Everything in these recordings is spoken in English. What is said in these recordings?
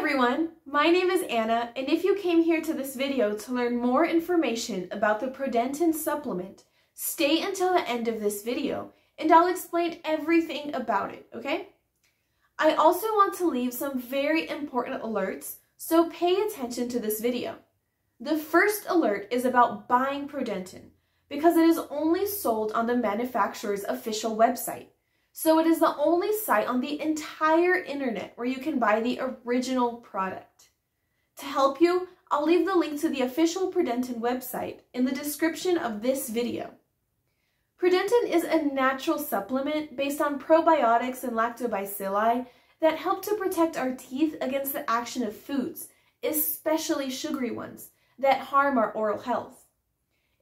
everyone, my name is Anna, and if you came here to this video to learn more information about the ProDentim supplement, stay until the end of this video and I'll explain everything about it, okay? I also want to leave some very important alerts, so pay attention to this video. The first alert is about buying ProDentim because it is only sold on the manufacturer's official website. So it is the only site on the entire internet where you can buy the original product. To help you, I'll leave the link to the official ProDentim website in the description of this video. ProDentim is a natural supplement based on probiotics and lactobacilli that help to protect our teeth against the action of foods, especially sugary ones, that harm our oral health.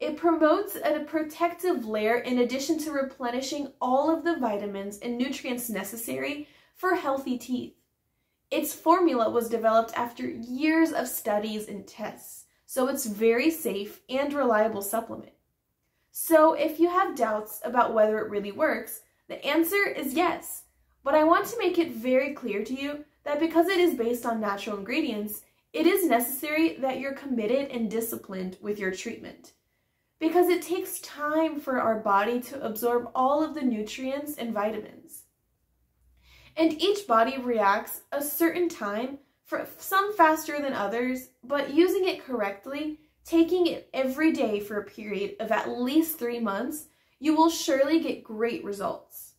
It promotes a protective layer in addition to replenishing all of the vitamins and nutrients necessary for healthy teeth. Its formula was developed after years of studies and tests, so it's a very safe and reliable supplement. So if you have doubts about whether it really works, the answer is yes. But I want to make it very clear to you that because it is based on natural ingredients, it is necessary that you're committed and disciplined with your treatment, because it takes time for our body to absorb all of the nutrients and vitamins. And each body reacts a certain time, for some faster than others, but using it correctly, taking it every day for a period of at least 3 months, you will surely get great results.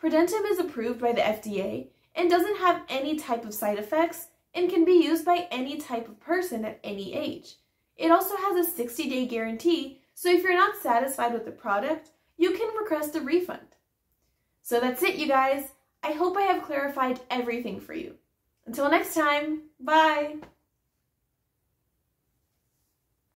ProDentim is approved by the FDA and doesn't have any type of side effects and can be used by any type of person at any age. It also has a 60-day guarantee, so if you're not satisfied with the product, you can request a refund. So that's it, you guys. I hope I have clarified everything for you. Until next time, bye!